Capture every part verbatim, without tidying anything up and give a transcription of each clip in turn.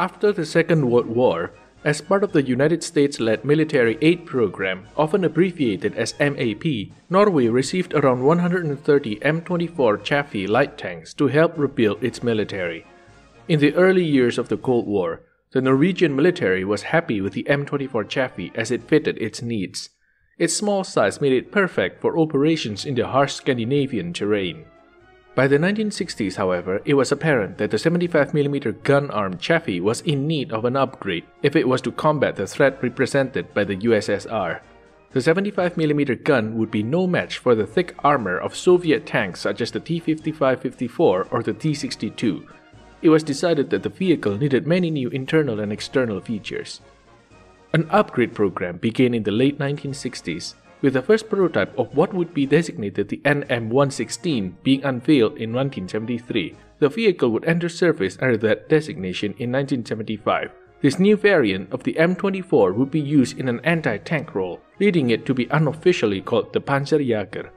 After the Second World War, as part of the United States-led military aid program, often abbreviated as M A P, Norway received around one hundred thirty M twenty-four Chaffee light tanks to help rebuild its military. In the early years of the Cold War, the Norwegian military was happy with the M twenty-four Chaffee as it fitted its needs. Its small size made it perfect for operations in the harsh Scandinavian terrain. By the nineteen sixties, however, it was apparent that the seventy-five millimeter gun-armed Chaffee was in need of an upgrade if it was to combat the threat represented by the U S S R. The seventy-five millimeter gun would be no match for the thick armor of Soviet tanks such as the T fifty-five fifty-four or the T sixty-two. It was decided that the vehicle needed many new internal and external features. An upgrade program began in the late nineteen sixties, with the first prototype of what would be designated the N M one sixteen being unveiled in nineteen seventy-three. The vehicle would enter service under that designation in nineteen seventy-five. This new variant of the M twenty-four would be used in an anti-tank role, leading it to be unofficially called the Panserjager,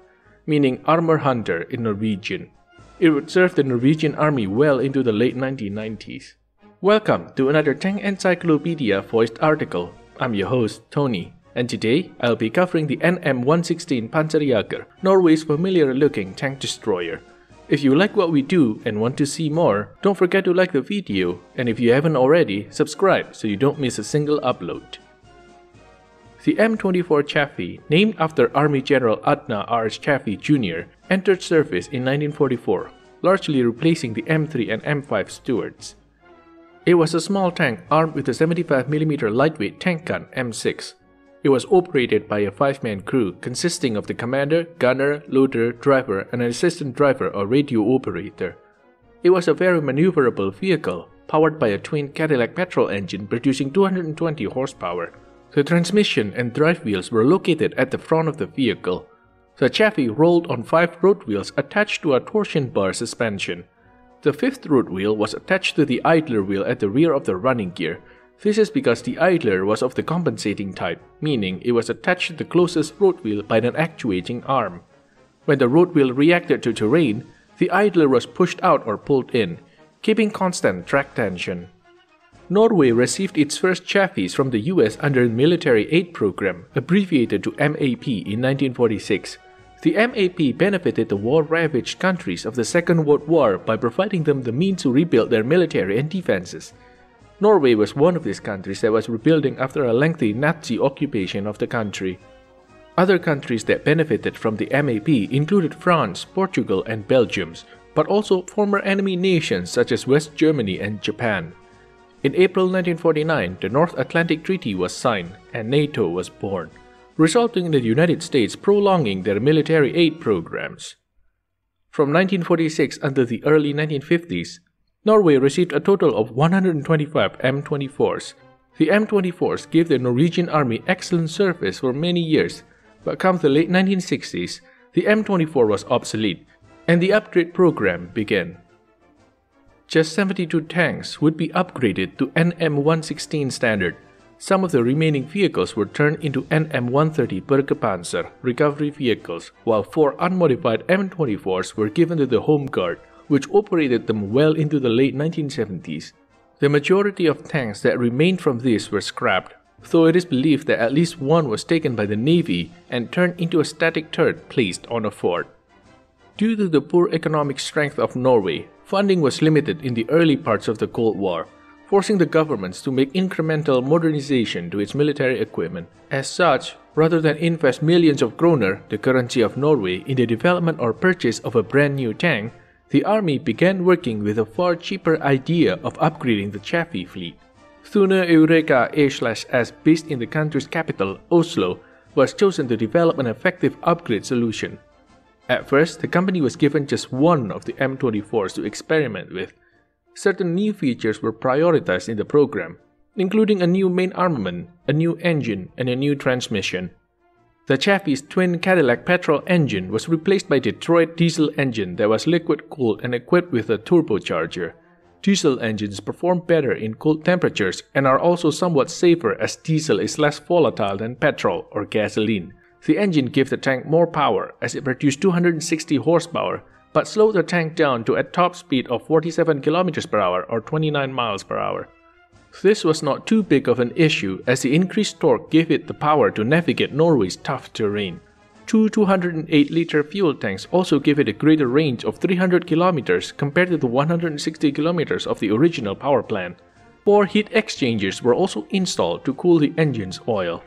meaning armor hunter in Norwegian. It would serve the Norwegian army well into the late nineteen nineties. Welcome to another Tank Encyclopedia voiced article. I'm your host, Tony. And today, I'll be covering the N M one sixteen Panserjager, Norway's familiar-looking tank destroyer. If you like what we do and want to see more, don't forget to like the video, and if you haven't already, subscribe so you don't miss a single upload. The M twenty-four Chaffee, named after Army General Adna R. Chaffee Junior, entered service in nineteen forty-four, largely replacing the M three and M five Stuarts. It was a small tank armed with a seventy-five millimeter lightweight tank gun M six. It was operated by a five-man crew consisting of the commander, gunner, loader, driver, and an assistant driver or radio operator. It was a very maneuverable vehicle, powered by a twin Cadillac petrol engine producing two hundred twenty horsepower. The transmission and drive wheels were located at the front of the vehicle. The Chaffee rolled on five road wheels attached to a torsion bar suspension. The fifth road wheel was attached to the idler wheel at the rear of the running gear. This is because the idler was of the compensating type, meaning it was attached to the closest road wheel by an actuating arm. When the road wheel reacted to terrain, the idler was pushed out or pulled in, keeping constant track tension. Norway received its first Chaffees from the U S under the military aid program, abbreviated to M A P, in nineteen forty-six. The M A P benefited the war-ravaged countries of the Second World War by providing them the means to rebuild their military and defenses. Norway was one of these countries that was rebuilding after a lengthy Nazi occupation of the country. Other countries that benefited from the M A P included France, Portugal, and Belgium, but also former enemy nations such as West Germany and Japan. In April nineteen forty-nine, the North Atlantic Treaty was signed and NATO was born, resulting in the United States prolonging their military aid programs. From nineteen forty-six until the early nineteen fifties, Norway received a total of one hundred twenty-five M twenty-fours. The M twenty-fours gave the Norwegian army excellent service for many years, but come the late nineteen sixties, the M twenty-four was obsolete, and the upgrade program began. Just seventy-two tanks would be upgraded to N M one sixteen standard. Some of the remaining vehicles were turned into N M one thirty Bergepanzer recovery vehicles, while four unmodified M twenty-fours were given to the Home Guard, which operated them well into the late nineteen seventies. The majority of tanks that remained from this were scrapped, though it is believed that at least one was taken by the Navy and turned into a static turret placed on a fort. Due to the poor economic strength of Norway, funding was limited in the early parts of the Cold War, forcing the governments to make incremental modernization to its military equipment. As such, rather than invest millions of kroner, the currency of Norway, in the development or purchase of a brand new tank, the army began working with a far cheaper idea of upgrading the Chaffee fleet. Thune Eureka A/S, based in the country's capital, Oslo, was chosen to develop an effective upgrade solution. At first, the company was given just one of the M twenty-fours to experiment with. Certain new features were prioritized in the program, including a new main armament, a new engine, and a new transmission. The Chaffee's twin Cadillac petrol engine was replaced by a Detroit diesel engine that was liquid-cooled and equipped with a turbocharger. Diesel engines perform better in cold temperatures and are also somewhat safer as diesel is less volatile than petrol or gasoline. The engine gave the tank more power as it produced two hundred sixty horsepower, but slowed the tank down to a top speed of forty-seven kilometers per hour or twenty-nine miles per hour. This was not too big of an issue as the increased torque gave it the power to navigate Norway's tough terrain. Two two hundred eight liter fuel tanks also give it a greater range of three hundred kilometers compared to the one hundred sixty kilometers of the original power plant. Four heat exchangers were also installed to cool the engine's oil.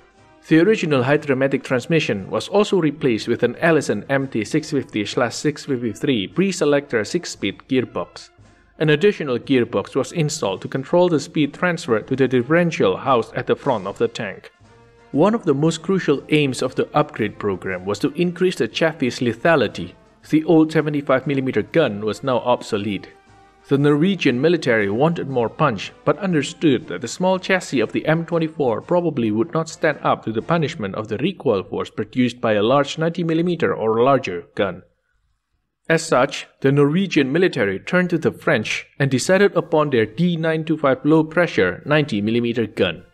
The original Hydra-Matic transmission was also replaced with an Allison M T six fifty dash six fifty-three pre-selector six-speed gearbox. An additional gearbox was installed to control the speed transfer to the differential housed at the front of the tank. One of the most crucial aims of the upgrade program was to increase the Chaffee's lethality. The old seventy-five millimeter gun was now obsolete. The Norwegian military wanted more punch, but understood that the small chassis of the M twenty-four probably would not stand up to the punishment of the recoil force produced by a large ninety millimeter or larger gun. As such, the Norwegian military turned to the French and decided upon their D nine twenty-five low-pressure ninety millimeter gun.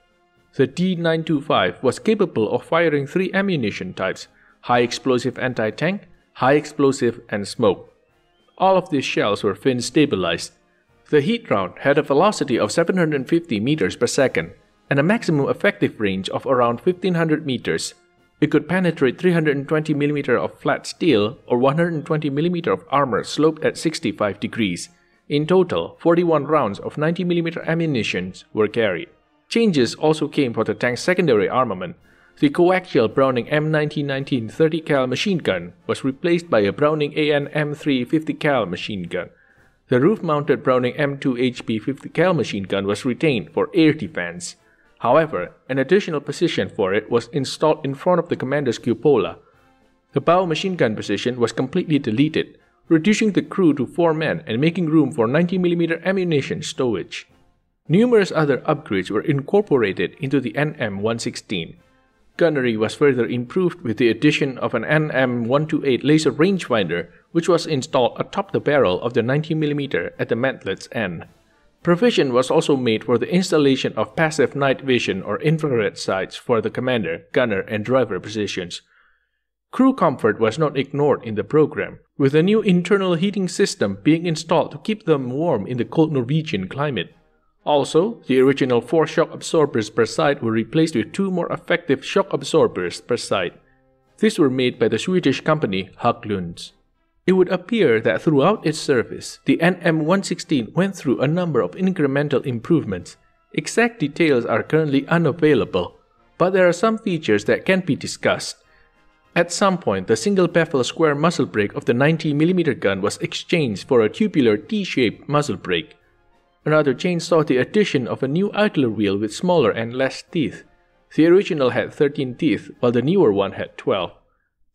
The D nine twenty-five was capable of firing three ammunition types: high-explosive anti-tank, high-explosive, and smoke. All of these shells were fin stabilized. The heat round had a velocity of seven hundred fifty meters per second and a maximum effective range of around fifteen hundred meters. It could penetrate three hundred twenty millimeters of flat steel or one hundred twenty millimeters of armor sloped at sixty-five degrees. In total, forty-one rounds of ninety millimeter ammunition were carried. Changes also came for the tank's secondary armament. The coaxial Browning M nineteen nineteen thirty cal machine gun was replaced by a Browning A N M three fifty cal machine gun. The roof-mounted Browning M two H B fifty cal machine gun was retained for air defense. However, an additional position for it was installed in front of the commander's cupola. The bow machine gun position was completely deleted, reducing the crew to four men and making room for ninety millimeter ammunition stowage. Numerous other upgrades were incorporated into the N M one sixteen. Gunnery was further improved with the addition of an N M one twenty-eight laser rangefinder, which was installed atop the barrel of the ninety millimeter at the mantlet's end. Provision was also made for the installation of passive night vision or infrared sights for the commander, gunner, and driver positions. Crew comfort was not ignored in the program, with a new internal heating system being installed to keep them warm in the cold Norwegian climate. Also, the original four shock absorbers per side were replaced with two more effective shock absorbers per side. These were made by the Swedish company Haglund. It would appear that throughout its service, the N M one sixteen went through a number of incremental improvements. Exact details are currently unavailable, but there are some features that can be discussed. At some point, the single bevel square muzzle brake of the ninety millimeter gun was exchanged for a tubular T-shaped muzzle brake. Another change saw the addition of a new idler wheel with smaller and less teeth. The original had thirteen teeth, while the newer one had twelve.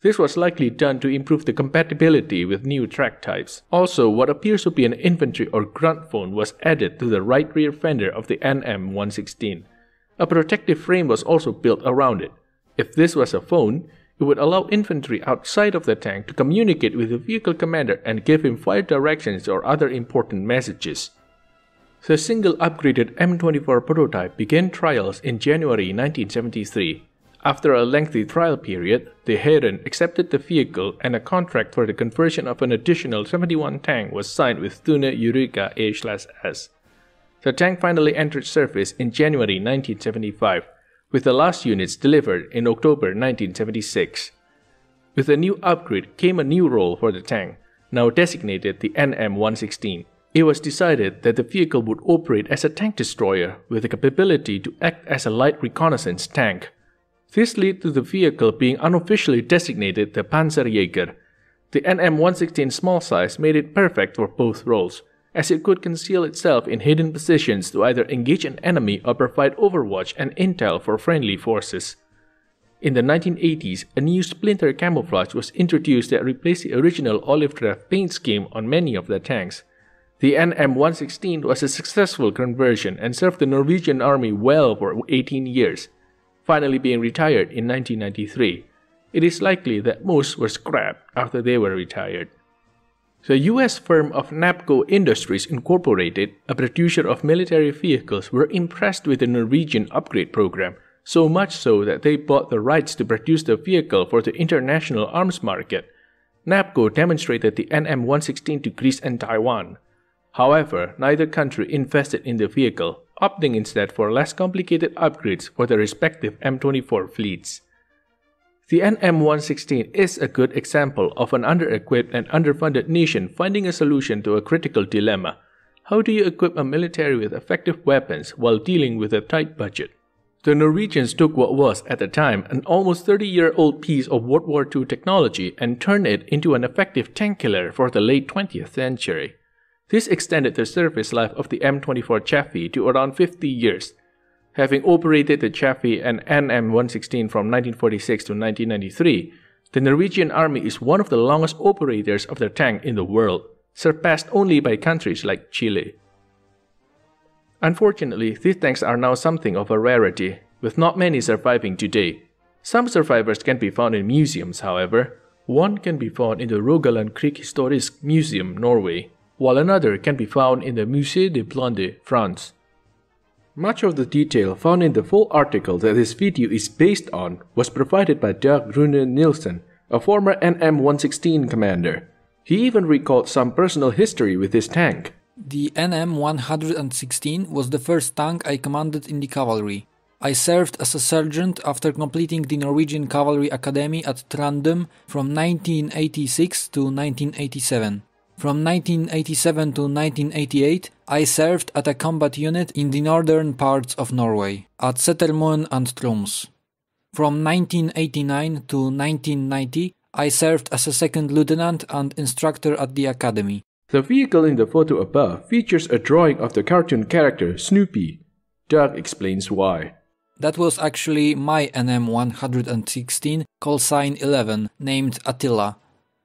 This was likely done to improve the compatibility with new track types. Also, what appears to be an infantry or grunt phone was added to the right rear fender of the N M one sixteen. A protective frame was also built around it. If this was a phone, it would allow infantry outside of the tank to communicate with the vehicle commander and give him fire directions or other important messages. The single upgraded M twenty-four prototype began trials in January nineteen seventy-three. After a lengthy trial period, the Hæren accepted the vehicle and a contract for the conversion of an additional seventy-one tank was signed with Thune Eureka A/S. The tank finally entered service in January nineteen seventy-five, with the last units delivered in October nineteen seventy-six. With the new upgrade came a new role for the tank, now designated the N M one sixteen. It was decided that the vehicle would operate as a tank destroyer with the capability to act as a light reconnaissance tank. This led to the vehicle being unofficially designated the Panserjager. The N M one sixteen small size made it perfect for both roles, as it could conceal itself in hidden positions to either engage an enemy or provide overwatch and intel for friendly forces. In the nineteen eighties, a new splinter camouflage was introduced that replaced the original olive drab paint scheme on many of the tanks. The N M one sixteen was a successful conversion and served the Norwegian army well for eighteen years, finally being retired in nineteen ninety-three. It is likely that most were scrapped after they were retired. The U S firm of NAPCO Industries Incorporated, a producer of military vehicles, were impressed with the Norwegian upgrade program, so much so that they bought the rights to produce the vehicle for the international arms market. NAPCO demonstrated the N M one sixteen to Greece and Taiwan. However, neither country invested in the vehicle, opting instead for less complicated upgrades for their respective M twenty-four fleets. The N M one sixteen is a good example of an under-equipped and underfunded nation finding a solution to a critical dilemma. How do you equip a military with effective weapons while dealing with a tight budget? The Norwegians took what was, at the time, an almost thirty-year-old piece of World War Two technology and turned it into an effective tank killer for the late twentieth century. This extended the service life of the M twenty-four Chaffee to around fifty years. Having operated the Chaffee and N M one sixteen from nineteen forty-six to nineteen ninety-three, the Norwegian Army is one of the longest operators of the tank in the world, surpassed only by countries like Chile. Unfortunately, these tanks are now something of a rarity, with not many surviving today. Some survivors can be found in museums, however. One can be found in the Rogaland Krigshistorisk Museum, Norway, while another can be found in the Musée de Blonde, France. Much of the detail found in the full article that this video is based on was provided by Dag Rune Nilsen, a former N M one sixteen commander. He even recalled some personal history with his tank. The N M one sixteen was the first tank I commanded in the cavalry. I served as a sergeant after completing the Norwegian Cavalry Academy at Trandum from nineteen eighty-six to nineteen eighty-seven. From nineteen eighty-seven to nineteen eighty-eight, I served at a combat unit in the northern parts of Norway, at Setelmund and Troms. From nineteen eighty-nine to nineteen ninety, I served as a second lieutenant and instructor at the academy. The vehicle in the photo above features a drawing of the cartoon character Snoopy. Doug explains why. That was actually my N M one sixteen callsign eleven, named Attila.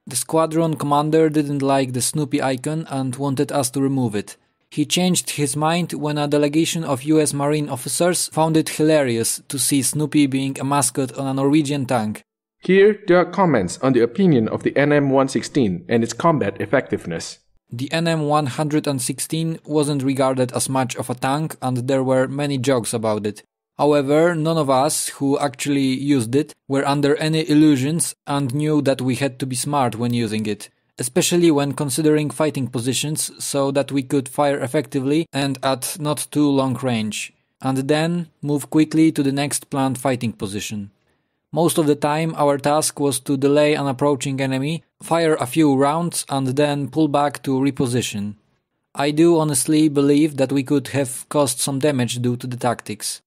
The squadron commander didn't like the Snoopy icon and wanted us to remove it. He changed his mind when a delegation of U S Marine officers found it hilarious to see Snoopy being a mascot on a Norwegian tank. Here, Doug comments on the opinion of the N M one sixteen and its combat effectiveness. The N M one sixteen wasn't regarded as much of a tank and there were many jokes about it. However, none of us who actually used it were under any illusions and knew that we had to be smart when using it, especially when considering fighting positions so that we could fire effectively and at not too long range, and then move quickly to the next planned fighting position. Most of the time our task was to delay an approaching enemy, fire a few rounds and then pull back to reposition. I do honestly believe that we could have caused some damage due to the tactics.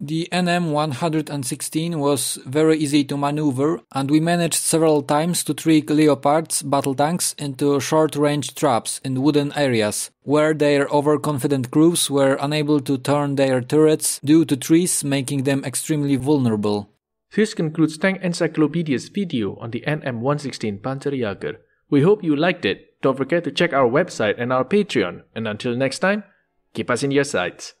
The N M one sixteen was very easy to maneuver and we managed several times to trick Leopard's battle tanks into short-range traps in wooden areas, where their overconfident crews were unable to turn their turrets due to trees making them extremely vulnerable. This concludes Tank Encyclopedia's video on the N M one sixteen Panserjager. We hope you liked it. Don't forget to check our website and our Patreon. And until next time, keep us in your sights.